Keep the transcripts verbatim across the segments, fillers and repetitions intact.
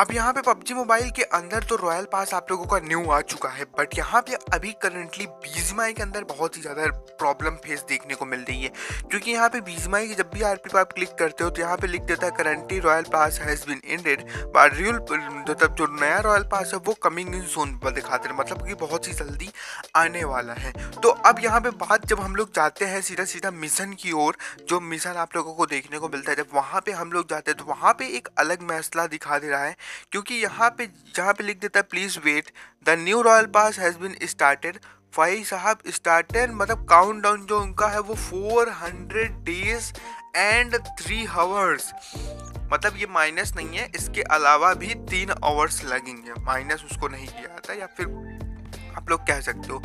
अब यहाँ पे पबजी मोबाइल के अंदर तो रॉयल पास आप लोगों का न्यू आ चुका है, बट यहाँ पे अभी करंटली बीजीएमआई के अंदर बहुत ही ज़्यादा प्रॉब्लम फेस देखने को मिल रही है, क्योंकि यहाँ पे बीजीएमआई की जब भी आरपी पर आप क्लिक करते हो तो यहाँ पे लिख देता है currently royal pass has been ended, but real मतलब जो नया रॉयल पास है वो कमिंग इन सोन पर दिखाते हैं, मतलब कि बहुत ही जल्दी आने वाला है। तो अब यहाँ पर बात जब हम लोग जाते हैं सीधा सीधा मिशन की ओर, जो मिशन आप लोगों को देखने को मिलता है, जब वहाँ पर हम लोग जाते हैं तो वहाँ पर एक अलग मसला दिखा दे रहा है, क्योंकि यहाँ पे जहाँ पे लिख देता है please wait the new royal pass has been started. भाई साहब स्टार्टेड मतलब काउंटडाउन जो उनका है वो four hundred days and three hours, मतलब ये माइनस नहीं है, इसके अलावा भी तीन आवर्स लगेंगे, माइनस उसको नहीं किया जाता या फिर आप लोग कह सकते हो।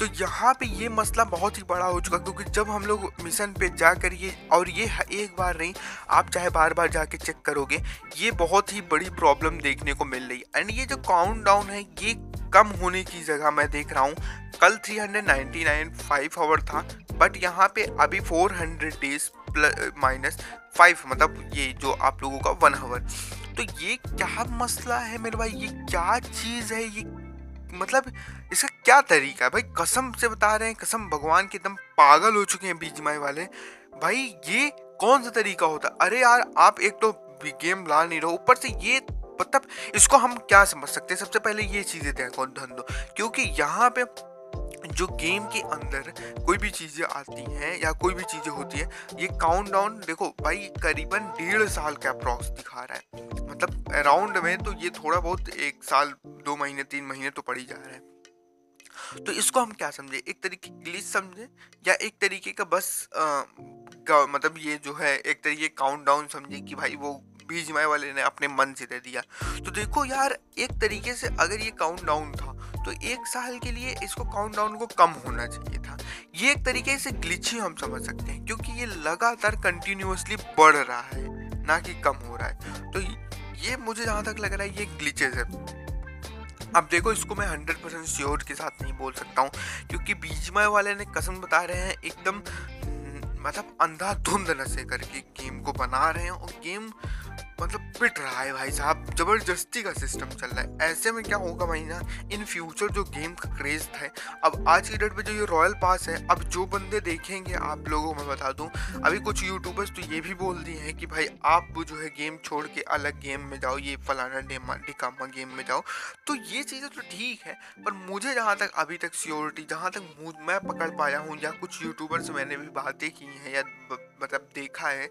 तो यहाँ पे ये मसला बहुत ही बड़ा हो चुका, क्योंकि जब हम लोग मिशन पे जा कर ये, और ये एक बार नहीं आप चाहे बार बार जाके चेक करोगे, ये बहुत ही बड़ी प्रॉब्लम देखने को मिल रही है। एंड ये जो काउंटडाउन है ये कम होने की जगह मैं देख रहा हूँ, कल three ninety nine five hour था, बट यहाँ पे अभी four hundred days plus minus five, मतलब ये जो आप लोगों का वन आवर। तो ये क्या मसला है मेरे भाई, ये क्या चीज़ है, ये मतलब इसका क्या तरीका है भाई, कसम से बता रहे हैं, कसम भगवान के, एकदम पागल हो चुके हैं बीजीएमआई वाले भाई, ये कौन सा तरीका होता है। अरे यार आप एक तो गेम ला नहीं रहे, ऊपर से ये, मतलब इसको हम क्या समझ सकते हैं। सबसे पहले ये चीज़ें देखो ध्यान दो, क्योंकि यहाँ पे जो गेम के अंदर कोई भी चीज़ें आती हैं या कोई भी चीज़ें होती है, ये काउंटडाउन देखो भाई करीबन डेढ़ साल का अप्रॉक्स दिखा रहा है, मतलब अराउंड में, तो ये थोड़ा बहुत एक साल दो महीने तीन महीने तो पड़ ही जा रहा है। तो इसको हम क्या समझे, एक तरीके की ग्लिच समझे या एक तरीके का बस आ, का, मतलब ये जो है एक तरीके काउंटडाउन समझे कि भाई वो बीजीएमआई वाले ने अपने मन से दे दिया। तो देखो यार एक तरीके से अगर ये काउंटडाउन था तो एक साल के लिए इसको काउंटडाउन को कम होना चाहिए था, ये एक तरीके से ग्लिच ही हम समझ सकते हैं, क्योंकि ये लगातार कंटिन्यूअसली बढ़ रहा है ना कि कम हो रहा है। तो ये मुझे जहाँ तक लग रहा है ये ग्लिचेस है। अब देखो इसको मैं हंड्रेड परसेंट श्योर के साथ नहीं बोल सकता हूँ, क्योंकि बीजीएमआई वाले ने कसम बता रहे हैं एकदम मतलब अंधाधुंध नशे करके गेम को बना रहे हैं, और गेम मतलब पिट रहा है भाई साहब, ज़बरदस्ती का सिस्टम चल रहा है। ऐसे में क्या होगा भाई ना, इन फ्यूचर जो गेम का क्रेज़ था, अब आज की डेट में जो ये रॉयल पास है, अब जो बंदे देखेंगे आप लोगों को मैं बता दूं, अभी कुछ यूट्यूबर्स तो ये भी बोल दिए हैं कि भाई आप वो जो है गेम छोड़ के अलग गेम में जाओ, ये फलाना डेमा डिकामा गेम में जाओ। तो ये चीज़ें तो ठीक है, पर मुझे जहाँ तक अभी तक सियोरिटी, जहाँ तक मैं पकड़ पाया हूँ या कुछ यूट्यूबर्स मैंने भी बातें की हैं या मतलब देखा है,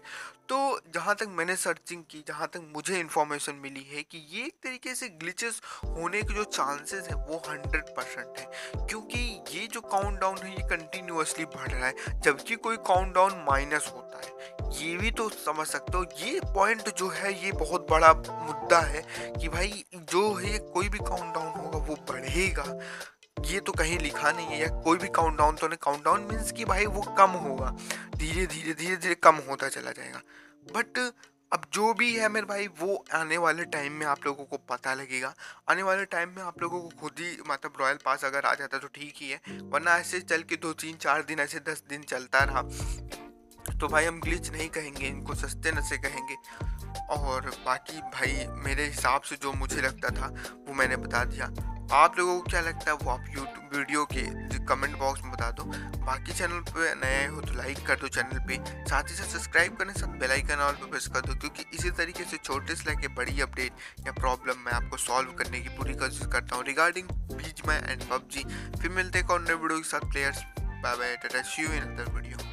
तो जहाँ तक मैंने सर्चिंग की, जहाँ तक मुझे इन्फॉर्मेशन मिली है कि ये एक तरीके से ग्लिचेस होने के जो चांसेस हैं वो हंड्रेड परसेंट है, क्योंकि ये जो काउंटडाउन है ये कंटिन्यूअसली बढ़ रहा है, जबकि कोई काउंटडाउन माइनस होता है, ये भी तो समझ सकते हो। ये पॉइंट जो है ये बहुत बड़ा मुद्दा है कि भाई जो है कोई भी काउंटडाउन होगा वो बढ़ेगा, ये तो कहीं लिखा नहीं है, या कोई भी काउंटडाउन तो नहीं, काउंटडाउन मीन्स कि भाई वो कम होगा, धीरे धीरे धीरे धीरे कम होता चला जाएगा। बट अब जो भी है मेरे भाई वो आने वाले टाइम में आप लोगों को पता लगेगा, आने वाले टाइम में आप लोगों को खुद ही मतलब रॉयल पास अगर आ जाता तो ठीक ही है, वरना ऐसे चल के दो तीन चार दिन ऐसे दस दिन चलता रहा तो भाई हम ग्लिच नहीं कहेंगे, इनको सस्ते नशे कहेंगे। और बाकी भाई मेरे हिसाब से जो मुझे लगता था वो मैंने बता दिया, आप लोगों को क्या लगता है वो आप यूट्यूब वीडियो के कमेंट बॉक्स में बता दो। बाकी चैनल पे नए हो तो लाइक कर दो चैनल पे, साथ ही साथ सब्सक्राइब करने साथ बेल आइकन ऑल पे प्रेस कर दो, क्योंकि इसी तरीके से छोटे से लेके बड़ी अपडेट या प्रॉब्लम मैं आपको सॉल्व करने की पूरी कोशिश करता हूँ रिगार्डिंग बीजीएमआई एंड पबजी। फिर मिलते हैं और नए वीडियो के साथ, players bye bye, tata, see you in other video.